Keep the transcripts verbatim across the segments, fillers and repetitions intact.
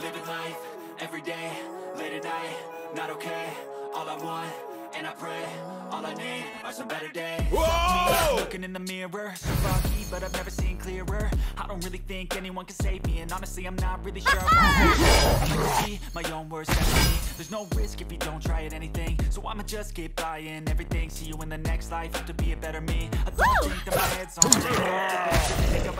Living life, every day, late at night, not okay. All I want, and I pray, all I need are some better days. Whoa! Looking in the mirror, so foggy, but I've never seen clearer. I don't really think anyone can save me, and honestly, I'm not really sure I want to be my own worst enemy. There's no risk if you don't try at anything, so I'ma just keep buying everything. See you in the next life, have to be a better me. I don't think that my head's on the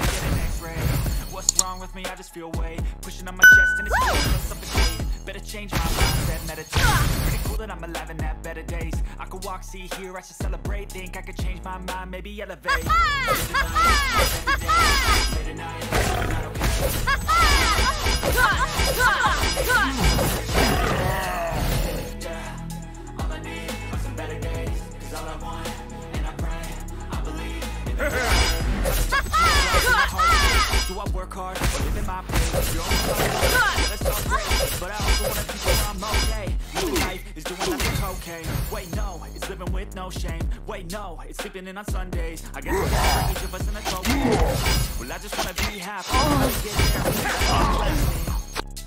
What's wrong with me? I just feel weight pushing on my chest and it's suffocating. Better change my mindset, meditate. Pretty cool that I'm alive and have better days. I could walk, see, hear, I should celebrate. Think I could change my mind, maybe elevate. All I need are some better days, 'cause all I want, and I pray, I believe. Do I work hard? Live in my place. You're on but I also wanna be sure I'm okay. Living life is doing nothing okay. Wait, no, it's living with no shame. Wait, no, it's sleeping in on Sundays. I guess it's each of us in a trophy. Well, I just wanna be happy. Oh.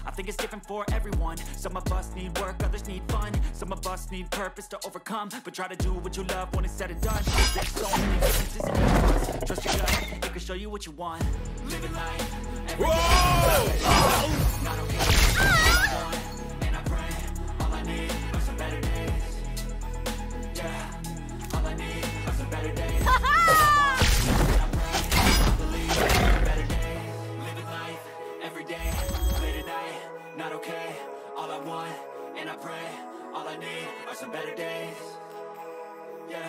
I think it's different for everyone. Some of us need work, others need fun. Some of us need purpose to overcome, but try to do what you love when it's said and done. There's so many differences in us. Trust your gut, it can show you what you want. Living life, every Whoa! Day, oh. Not okay, ah. And I pray, all I need are some better days. Yeah, all I need are some better days. Not okay, all I want, and I pray, all I need are some better days. Yeah,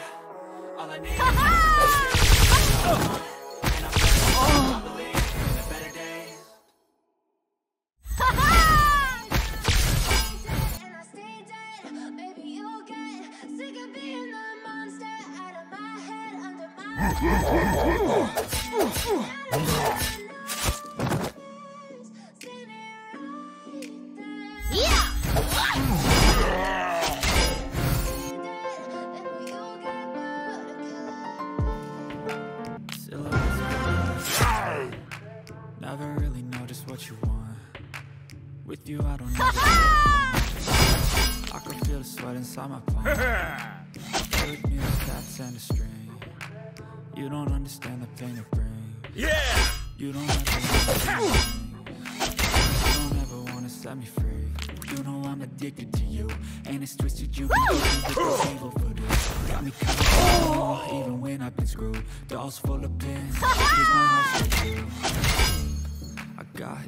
all I need are some better days.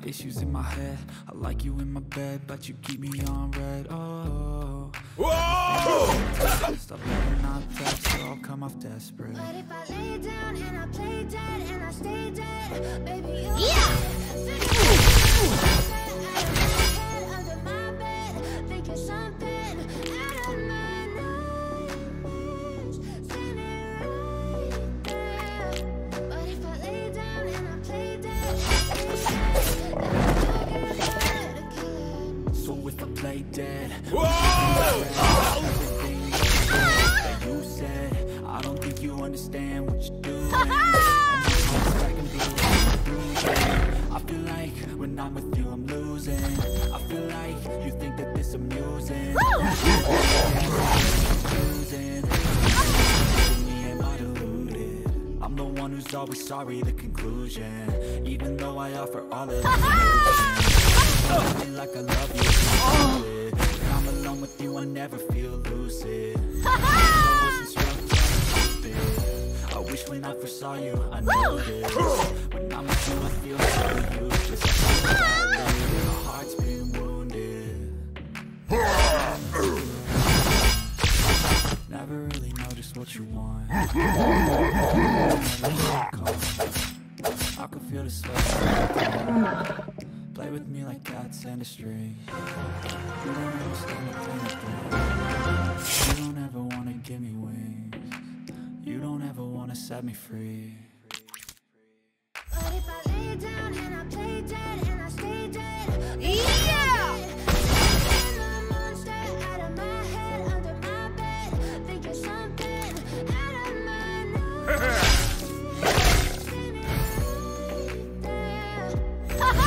Issues in my head, I like you in my bed, but you keep me on red. Oh, whoa! Stop letting up, that's all come off desperate. But if I lay down and I play dead and I stay dead, baby, you'll yeah. Head under my bed, thinking something out of my nightmares, standing right there. But if I lay down and I play dead, I If I play dead, whoa! Everything you said, I don't think you understand what you're doing. I feel like when I'm with you, I'm losing. I feel like you think that this amusing. I'm the one who's always sorry, the conclusion. Even though I offer all of this. Like I love you, oh. When I'm alone with you, I never feel lucid. I wish when I first saw you, I knew this. When I'm with you, I feel so useless. My heart's been wounded. Never really know just what you want. I can feel the sweat. Play with me like that's industry. You don't understand the thing. You don't ever wanna give me wings. You don't ever wanna set me free. But if I lay down and I play dead and I stay dead, yeah. The monster out of my head, under my bed, thinking something out of my nose. Standing right there. Ha ha!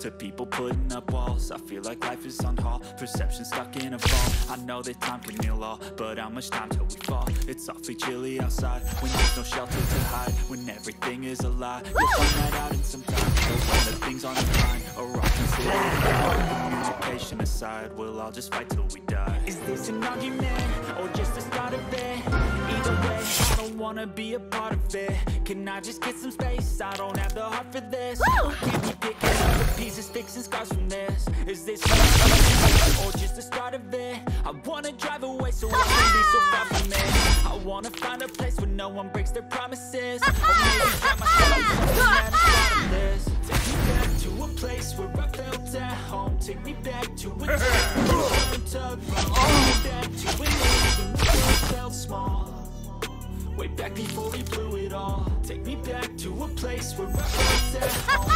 To people putting up walls, I feel like life is on hold. Perception stuck in a ball. I know that time can heal all, but how much time till we fall? It's awfully chilly outside when there's no shelter to hide. When everything is a lie, you'll find that out in some time. But when the things on the line are all considered, patient aside, we'll all just fight till we die. Is this an argument or just the start of it? Either way, I don't wanna be a part of it. Can I just get some space? I don't have the heart for this. Can't be picking up the pieces, fixing scars from this. Is this or just the start of it? I wanna drive away so I can be so far from it. I wanna find a place where no one breaks their promises. I really try myself from this. Take me back to a place where I felt at home. Take me back to a place where I back to a place when I felt small. Way back before we blew it all. Take me back to a place where I was at home.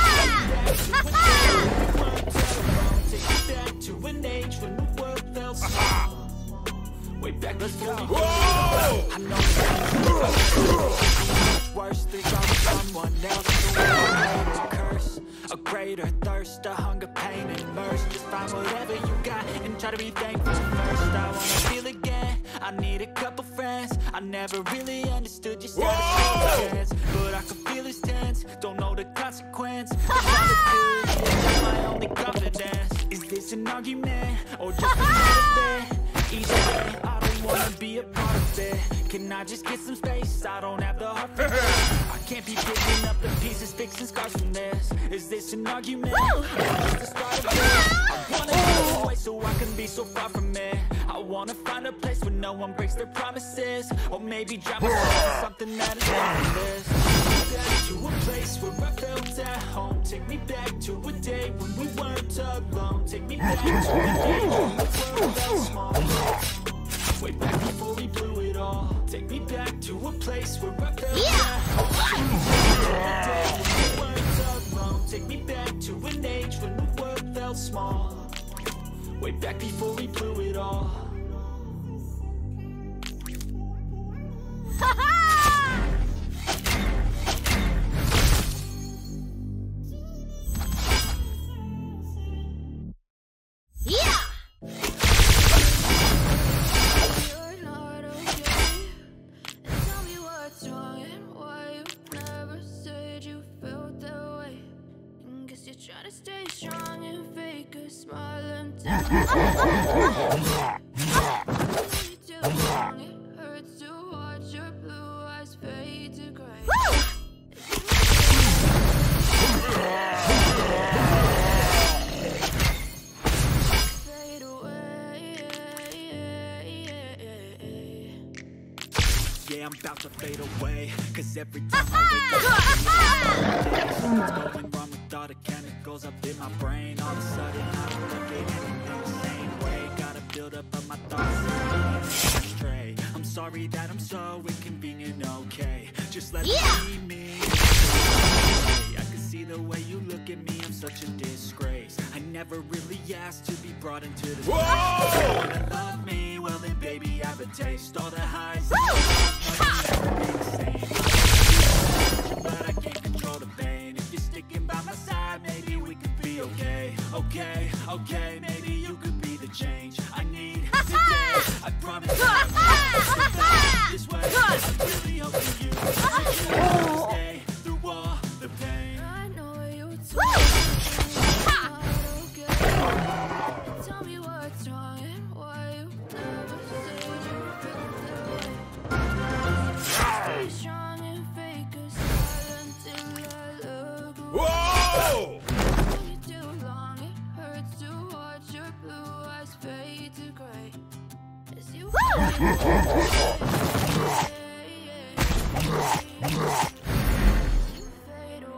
Take me back to an age when we weren't alone. Take me back to an age when the world fell small. Way back before we blew it all. I know it's much worse. Think I'm someone else. A curse, a greater thirst, a hunger, pain, and mercy. Just find whatever you got and try to be thankful first. I wanna feel again. I need a couple friends. I never really understood just how to take a chance, but I can feel his tense. Don't know the consequence. It's my only confidence. Is this an argument or just a benefit? Either way, I don't wanna be a part of it. Can I just get some space? I don't have the heart for this. I can't be picking up the pieces, fixing scars from this. Is this an argument or just the start of it? I wanna go away so I can be so far from it. I wanna find a place where no one breaks their promises. Or maybe drive myself to something that is like this. Take me back to a place where I felt at home. Take me back to a day when we weren't alone. Take me back to a day when the world felt small. Way back before we blew it all. Take me back to a place where I felt yeah. at home. Take me back to a day when we weren't alone. Take me back to an age when the world felt small. Way back before we blew it all. Every time I wake up, something's going wrong with all the chemicals up in my brain. All of a sudden, I don't look at anything the same way. Gotta build up on my thoughts astray. I'm sorry that I'm so inconvenient, okay? Just let yeah. me be me. I can see the way you look at me, I'm such a disgrace. I never really asked to be brought into this world. If you wanna love me, well then baby, I have a taste. All the highs and lows, never be the same. But I can't control the pain. If you're sticking by my side, maybe we could be okay. Okay, okay, maybe you could be the change I need today. I promise you, I'm this way. I really hope that you can stay through all the pain. I know you too. Tell me blue eyes fade to gray as you fade away.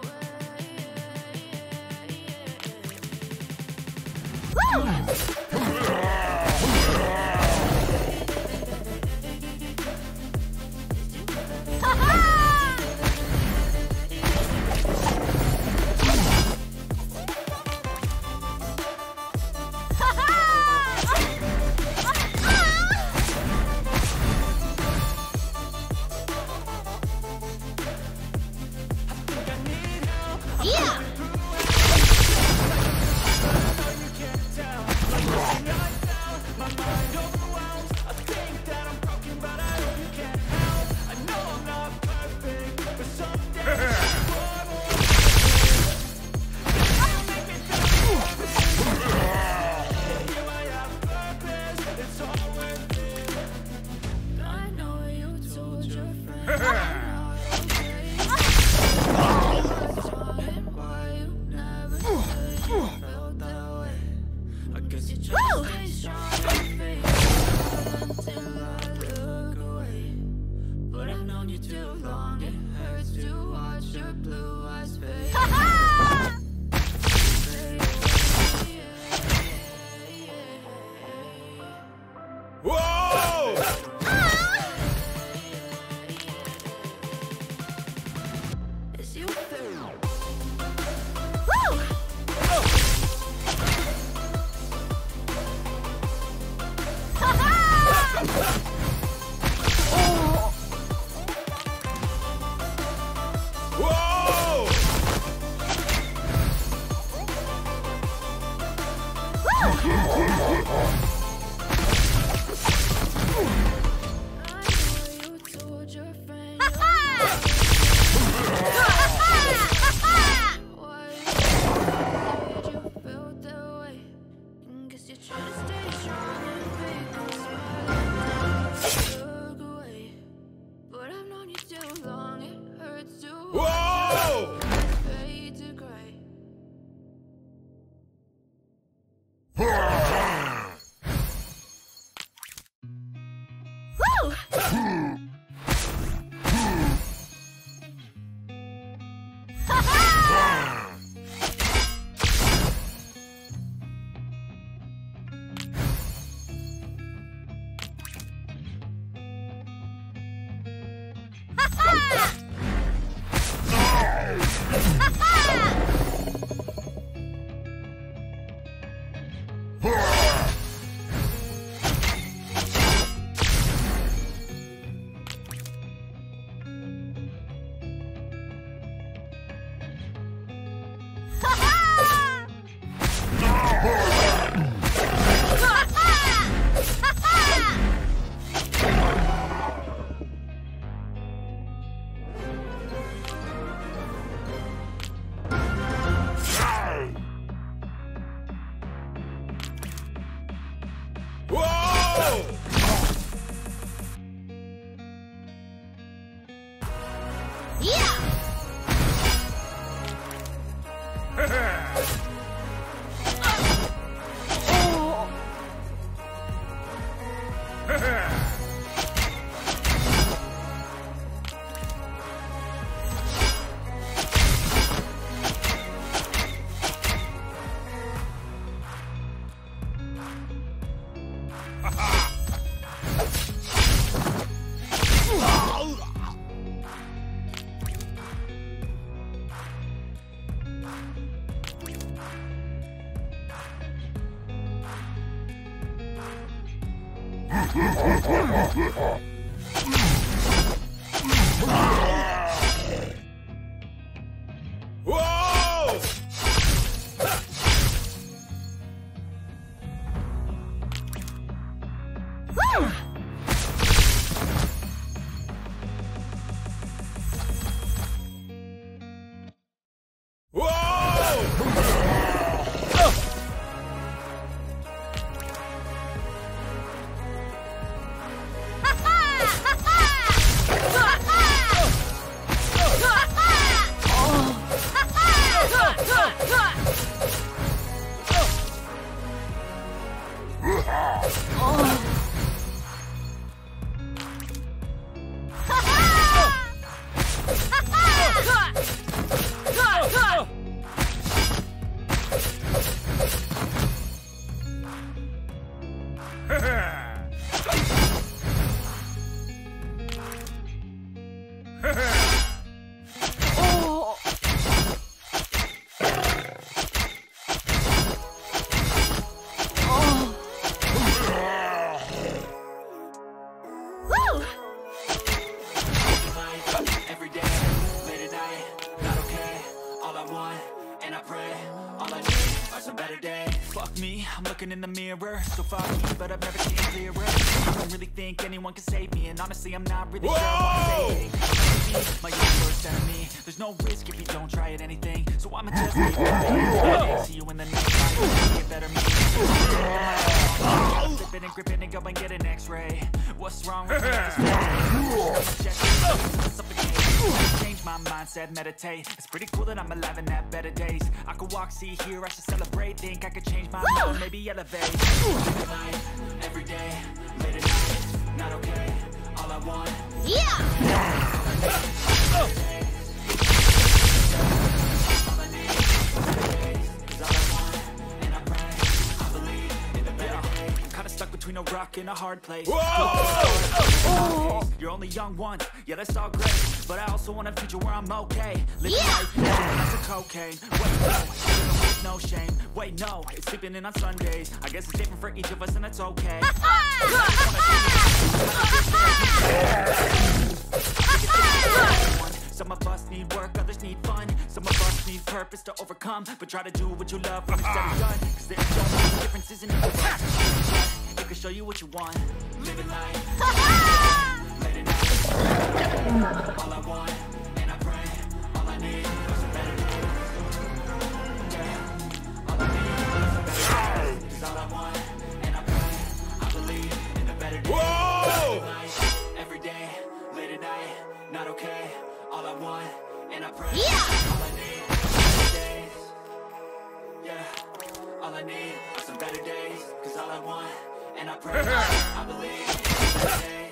I'm looking in the mirror, so far but I've never seen clearer. I don't really think anyone can save me, and honestly I'm not really sure what to say. My worst enemy, there's no risk if you don't try at anything, so I'ma just take it. See you in the next time, get better, me flip it and grip it and go and get an x-ray. What's wrong with me? My mindset, meditate. It's pretty cool that I'm alive and have better days. I could walk, see, hear, I should celebrate. Think I could change my mind, maybe elevate. Life, every day, late at night, not okay. All I want, yeah. All I need is all I want, and I pray. I believe in the better day. I'm kinda stuck between a rock and a hard place. You're only young once, yeah, that's all great. But I also want a future where I'm okay. Living yeah. life, that's a cocaine. Wait, no, no shame. Wait, no, it's sleeping in on Sundays. I guess it's different for each of us, and that's okay. Some of us need work, others need fun. Some of us need purpose to overcome. But try to do what you love when it's done. Cause there's so many differences in your life. It can show you what you want. Living life. All I want, and I pray, all I need is a better day. Yeah, all I need is a better day. Is all I want, and I pray, I believe in a better day. Whoa! Life, every day, late at night, not okay. All I want, and I pray, yeah. All I need is better days. Yeah, all I need is some better days. Cause all I want, and I pray, I believe in a better day.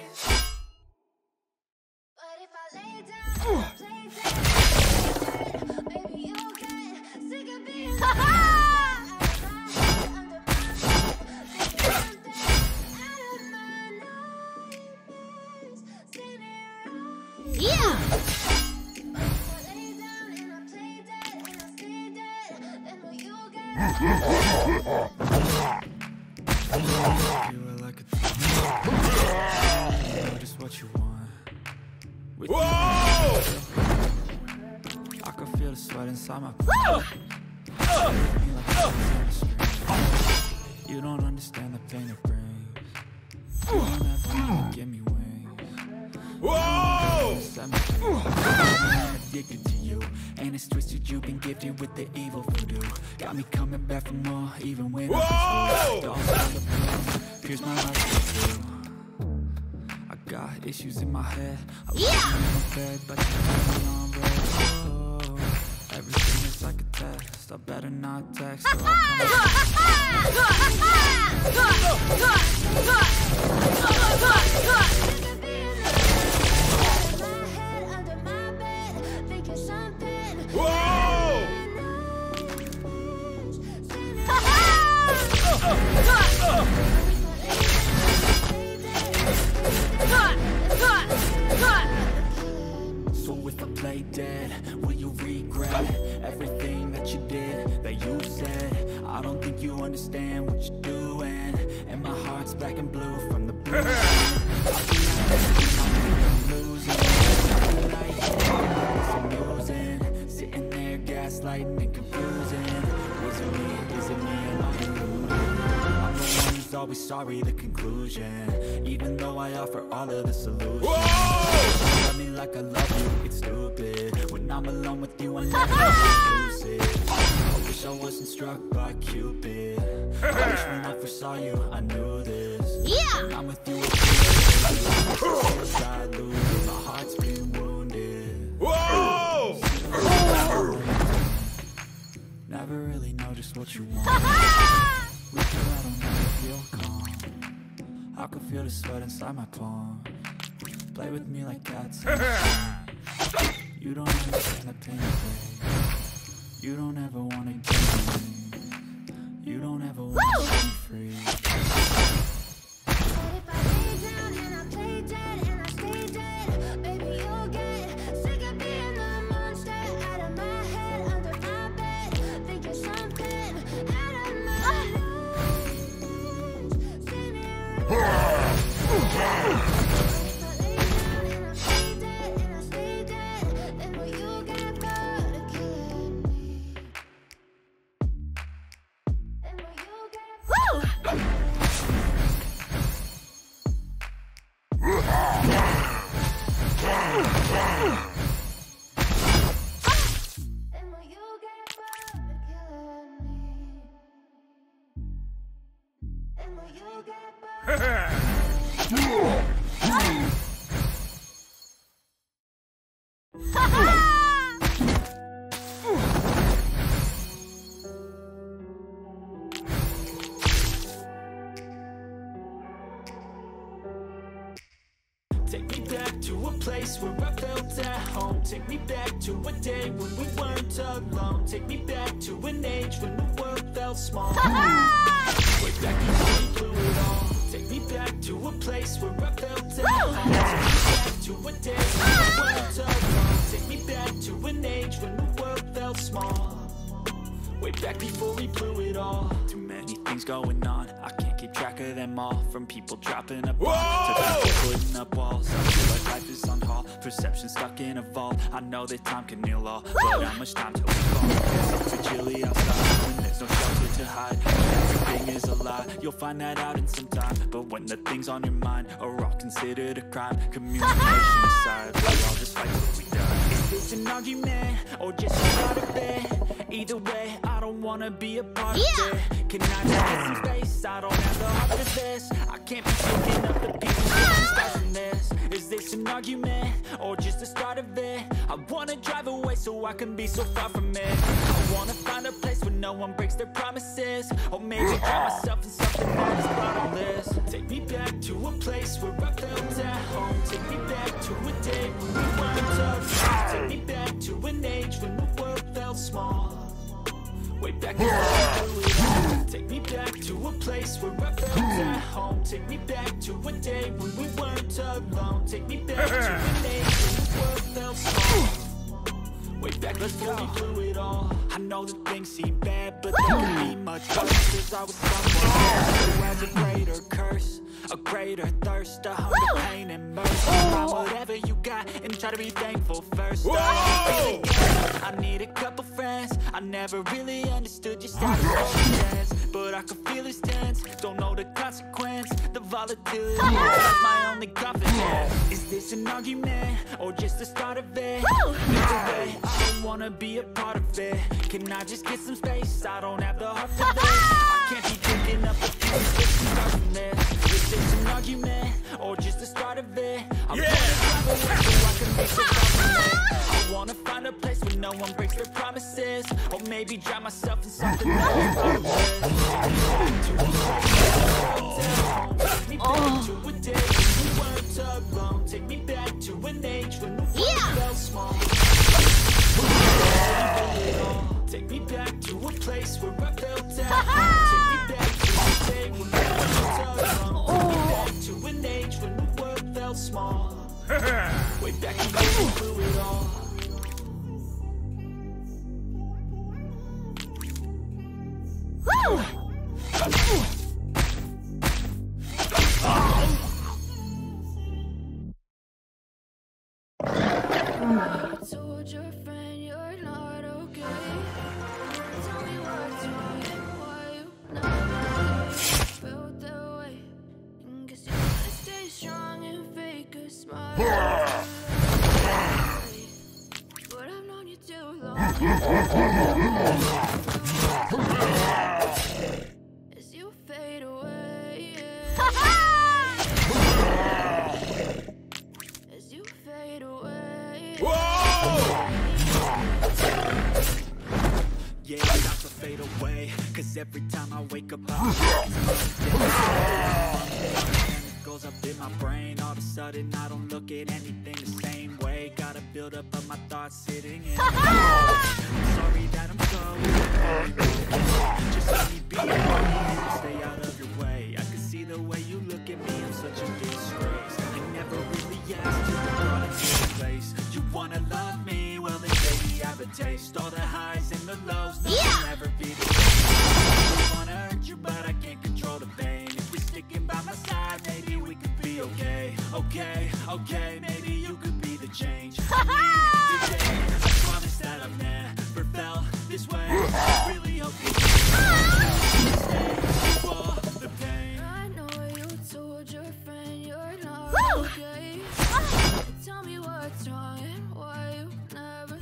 With the evil voodoo, got me coming back for more, even when I'm lost. Here's my life. I got issues in my head. I yeah. in bed, but on red. Oh, everything is like a test. I better not text. Or I'll So if I play dead, will you regret everything that you did, that you said? I don't think you understand what you're doing, and my heart's black and blue from the blue. I'm losing, it's amusing, sitting there gaslighting and confusing. Was it me? Is it me? Am I deluded? Always sorry, the conclusion. Even though I offer all of the solutions. Love me like I love you, it's stupid. When I'm alone with you, I never lose it. I wish I wasn't struck by Cupid. I wish when I first saw you, I knew this. Yeah. When I'm with you, I lose. My heart's been wounded. Whoa! Never really know just what you want. With you, I don't ever feel calm. I can feel the sweat inside my palm. Play with me like cats. You don't understand the pain. You don't ever want to give me. You don't ever want to be free. But if I lay down and I play dead and I stay dead, baby, you'll get sick of being the monster out of my head, under my bed, thinking something out of my head. Take me back to a place where I felt at home. Take me back to a day when we weren't alone. Take me back to an age when the world felt small. Way back when we blew it all. Take me back to a place where I felt at home. Take me back to a day when we weren't alone. Take me back to an age when the world felt small. Way back before we blew it all. Too many things going on, I can't keep track of them all. From people dropping a bomb to people putting up walls. I feel like life is on hold, perception stuck in a vault. I know that time can heal all, but how much time till we fall? It's so chilly outside when there's no shelter to hide. Everything is a lie, you'll find that out in some time. But when the things on your mind are all considered a crime, communication aside, we all just fight till we die. Is this an argument or just a part of it? Either way, I don't wanna be a part yeah. of it. Can I just get some space? I don't have the heart for this. I can't be picking up the pieces ah. from this. Is this an argument or just the start of it? I wanna drive away so I can be so far from it. I wanna find a place where no one breaks their promises, or maybe drown myself in something that is bottomless. Take me back to a place where I felt at home. Take me back to a day when we weren't alone. Take me back to an age when the world felt small. Way back before. Take me back to a place where I felt at home. Take me back to a day when we weren't alone. Take me back to a day when the world felt small. Way back before we blew it all. I know that things seem bad, but there could be much worse. Cause I was someone else who has a greater curse, a greater thirst, a hunger, pain, and mercy. Buy whatever you got and try to be thankful first. I, really I need a couple friends. I never really understood just how to dance, but I could feel his tense. Don't know the consequence. The volatility is my only confidence. Is this an argument or just the start of it? Either way, I don't wanna be a part of it. Can I just get some space? I don't have the heart for this. I can't be thinking up the future. Is this an argument or just the start of it? I yeah. wanna find a place where I can make it. I wanna find a place where no one breaks their promises, or maybe drown myself in something that is bottomless. Take me back to a day when we weren't alone. Take me back to an age when the world felt small. Take me back to a place where I felt at home. Take me back to a day when I was alone. Take me back to an age when the world felt small. Way back when we blew it all. Every time I wake up, it goes up in my brain. All of a sudden, I don't look at anything the same way. Gotta build up of my thoughts sitting in. I'm sorry that I'm so. Just let me be. Stay out of your way. I can see the way you look at me. I'm such a disgrace. You never really asked to the world in place. You wanna love me? Well, then baby, I have a taste. All the highs and the lows. No, yeah. Never be the but I can't control the pain. If we're sticking by my side, maybe we could be okay. Okay, okay, maybe you could be the change I need today. I promise that I've never felt this way. I really hope you stay for the pain. I know you told your friend you're not okay. Tell me what's wrong and why you never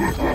Ugh!